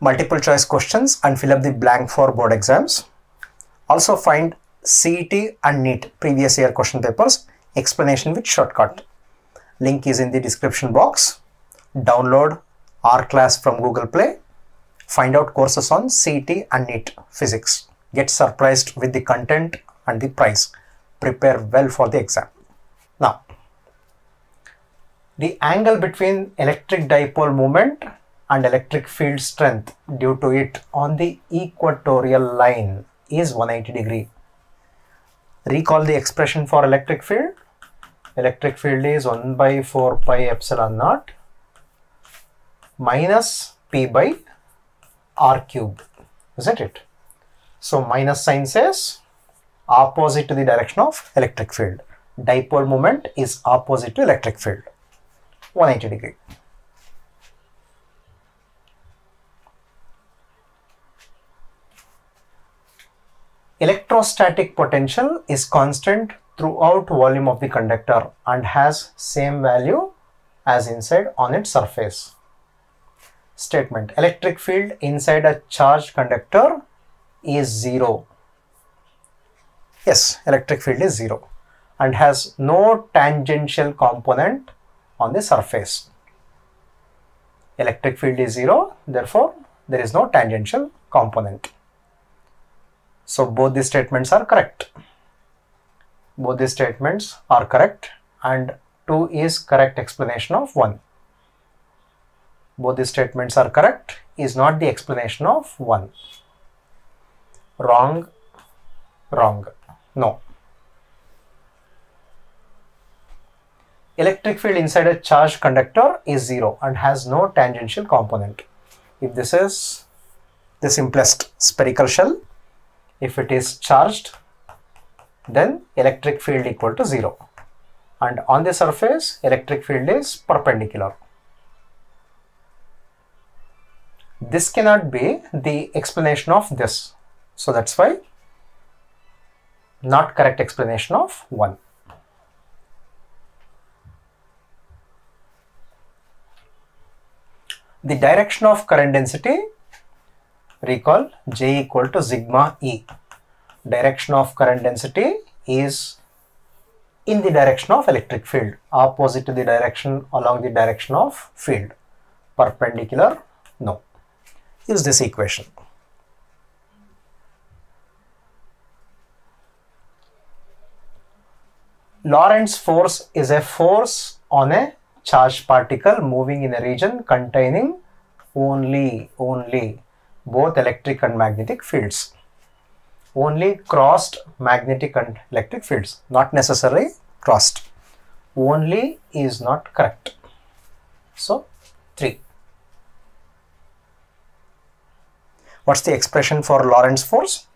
multiple choice questions and fill up the blank for board exams. Also find CET and NEET previous year question papers, explanation with shortcut. Link is in the description box. Download our class from Google Play. Find out courses on CET and NEET physics. Get surprised with the content and the price. Prepare well for the exam. Now, the angle between electric dipole moment and electric field strength due to it on the equatorial line is 180 degree. Recall the expression for electric field. Electric field is 1 by 4 pi epsilon naught minus P by R cubed, isn't it? So minus sign says opposite to the direction of electric field. Dipole moment is opposite to electric field, 180 degree. Electrostatic potential is constant throughout volume of the conductor and has same value as inside on its surface. Statement: electric field inside a charged conductor is zero. Yes, electric field is zero and has no tangential component on the surface. Electric field is zero, therefore there is no tangential component. So both these statements are correct. Both these statements are correct and 2 is correct explanation of 1. Both these statements are correct is not the explanation of 1. Wrong, wrong, no. Electric field inside a charged conductor is zero and has no tangential component. If this is the simplest spherical shell, if it is charged, then electric field equal to zero, and on the surface electric field is perpendicular. This cannot be the explanation of this, so that's why not correct explanation of 1. The direction of current density, recall J equal to sigma E. Direction of current density is in the direction of electric field, opposite to the direction, along the direction of field. Perpendicular, no. Use this equation. Lorentz force is a force on a charged particle moving in a region containing only both electric and magnetic fields. Only crossed magnetic and electric fields, not necessarily crossed. Only is not correct. So 3. What's the expression for Lorentz force?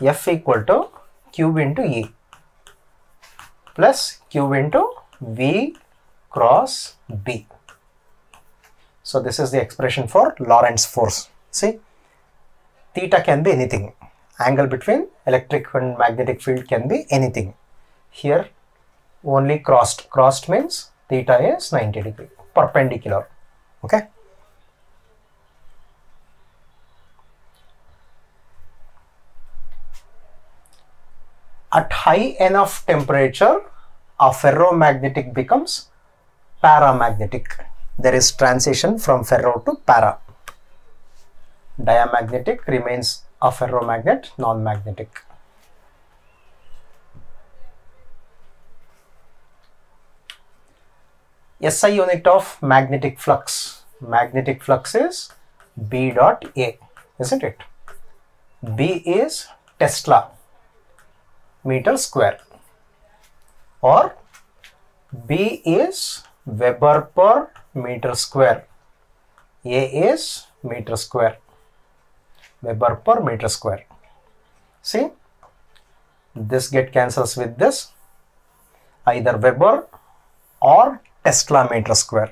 F equal to Q into E plus Q into V cross B. So this is the expression for Lorentz force. See, theta can be anything. Angle between electric and magnetic field can be anything. Here only crossed. Crossed means theta is 90 degree, perpendicular. Okay. At high enough temperature, a ferromagnetic becomes paramagnetic. There is transition from ferro to para. Diamagnetic remains a ferromagnet, non-magnetic. SI unit of magnetic flux. Magnetic flux is B dot A, isn't it? B is Tesla meter square, or B is Weber per meter square, A is meter square, Weber per meter square. See, this get cancels with this, either Weber or Tesla meter square.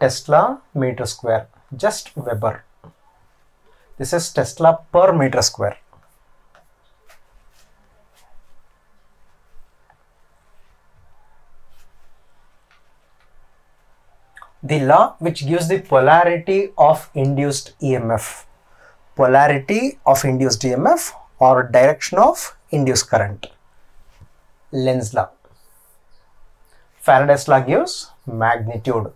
Tesla meter square, just Weber. This is Tesla per meter square. the law which gives the polarity of induced EMF. Polarity of induced EMF or direction of induced current. Lenz's law. Faraday's law gives magnitude.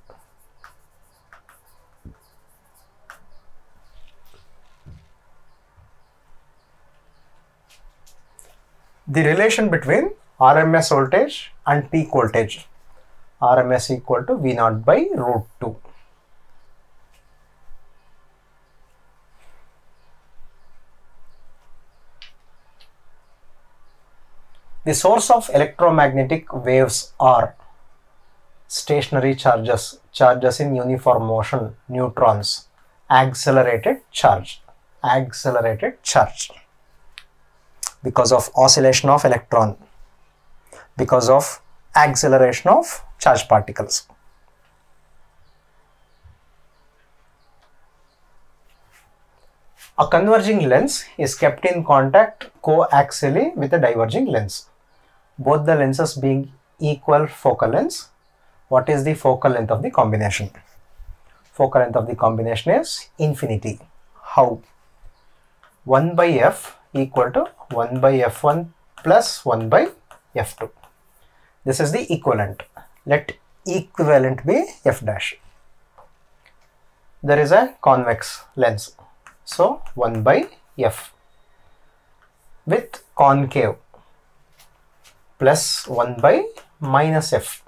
The relation between RMS voltage and peak voltage. RMS equal to V0 by root 2. The source of electromagnetic waves are stationary charges, charges in uniform motion, neutrons, accelerated charge because of oscillation of electron, because of acceleration of charged particles. A converging lens is kept in contact coaxially with a diverging lens. Both the lenses being equal focal lengths, what is the focal length of the combination? Focal length of the combination is infinity. How? 1 by f equal to 1 by f1 plus 1 by f2. This is the equivalent. Let equivalent be f dash. There is a convex lens. So 1 by f with concave plus 1 by minus f.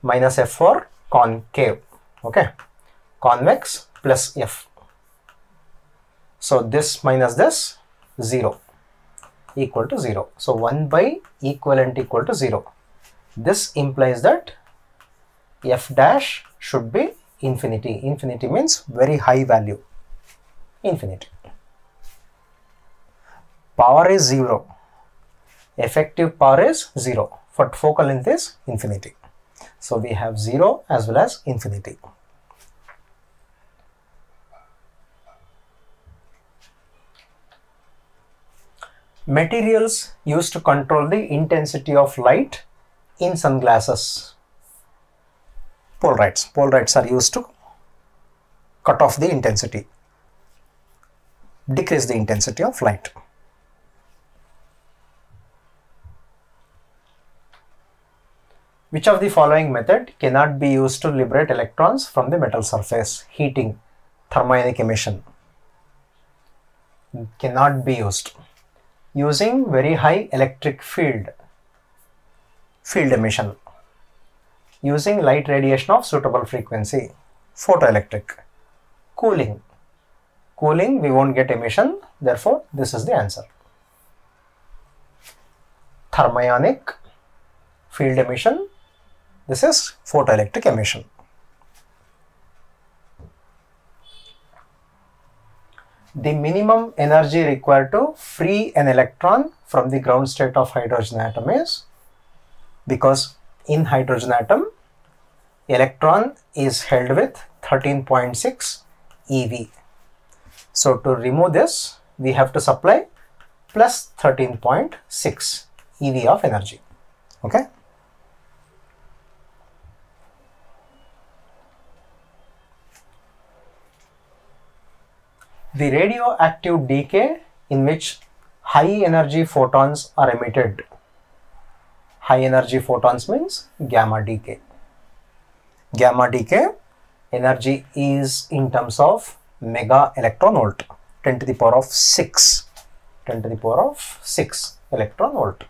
Minus f for concave. Okay. Convex plus f. So this minus this 0. Equal to 0. So 1 by equivalent equal to 0. This implies that f dash should be infinity. Infinity means very high value. Infinity. Power is 0. Effective power is 0. But focal length is infinity. So we have 0 as well as infinity. Materials used to control the intensity of light in sunglasses. Polaroids. Polaroids are used to cut off the intensity, decrease the intensity of light. Which of the following method cannot be used to liberate electrons from the metal surface? Heating, thermionic emission cannot be used. Using very high electric field, field emission. Using light radiation of suitable frequency, photoelectric. Cooling, cooling we won't get emission, therefore this is the answer. Thermionic, field emission, this is photoelectric emission. The minimum energy required to free an electron from the ground state of hydrogen atom is, because in hydrogen atom, electron is held with 13.6 eV. So to remove this, we have to supply plus 13.6 eV of energy. Okay. The radioactive decay in which high energy photons are emitted. High energy photons means gamma decay. Gamma decay energy is in terms of mega electron volt, 10 to the power of 6. 10 to the power of 6 electron volt.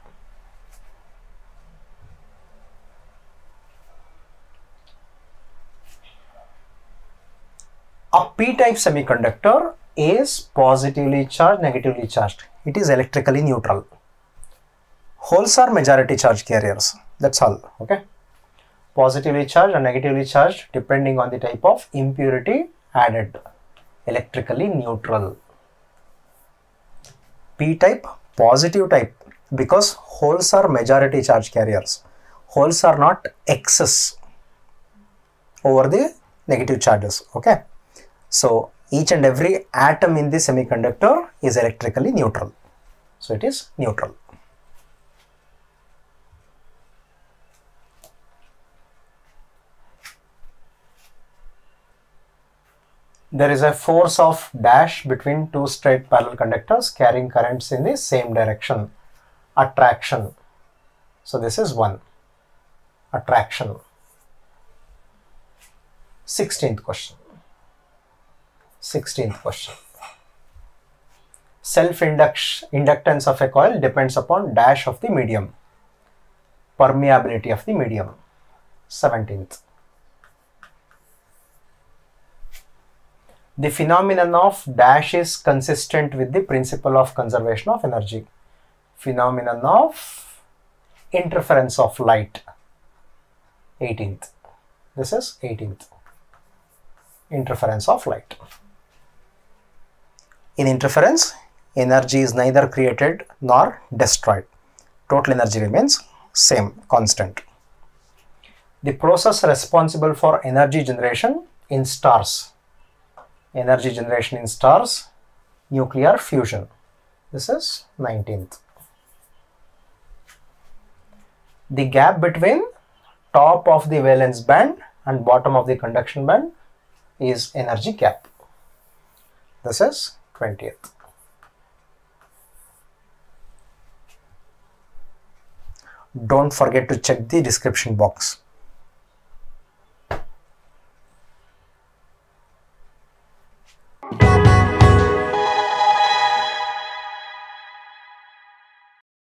A p-type semiconductor is positively charged, negatively charged. It is electrically neutral. Holes are majority charge carriers. That's all. Okay. Positively charged and negatively charged depending on the type of impurity added. Electrically neutral. P-type, positive type, because holes are majority charge carriers. Holes are not excess over the negative charges. Okay. So each and every atom in the semiconductor is electrically neutral. So it is neutral. there is a force of dash between two straight parallel conductors carrying currents in the same direction, attraction. So this is one, attraction. 16th question. 16th question. Self-inductance of a coil depends upon dash of the medium, permeability of the medium. 17th. The phenomenon of dash is consistent with the principle of conservation of energy. Phenomenon of interference of light. 18th. This is 18th. Interference of light. In interference, energy is neither created nor destroyed. Total energy remains same, constant. The process responsible for energy generation in stars. Energy generation in stars, nuclear fusion. This is 19th. The gap between top of the valence band and bottom of the conduction band is energy gap. This is 20th. Don't forget to check the description box.